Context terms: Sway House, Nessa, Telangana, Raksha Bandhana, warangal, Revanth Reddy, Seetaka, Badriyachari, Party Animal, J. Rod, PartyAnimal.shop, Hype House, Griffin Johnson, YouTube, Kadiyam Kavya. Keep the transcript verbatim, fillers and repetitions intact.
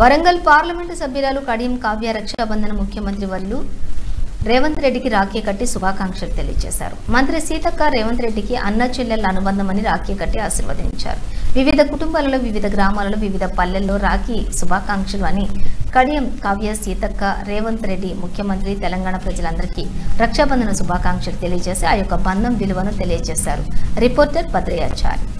Warangal Parliament Sabiralu Kadim Kavya Raksha Bandhana Mukhyamantri Varlu Revanth Reddy ki Rakhi Katti Shubhakankshalu Teliyachesaru. Mantri Seetaka Revanth Reddy ki Anna Chellella Anubandhamani Rakhi Katti Aashirvadincharu. Vivida Kutumbalalo Vivida Gramalalo Vivida Pallello Rakhi Shubhakankshalu Ani Kadiyam Kavya Seetaka Revanth Reddy Mukhyamantri Telangana Prajalandariki Raksha Bandhana Shubhakankshalu Teliyajesi Aa yokka bandham viluvanu Teliyachesaru. Reporter Badriyachari.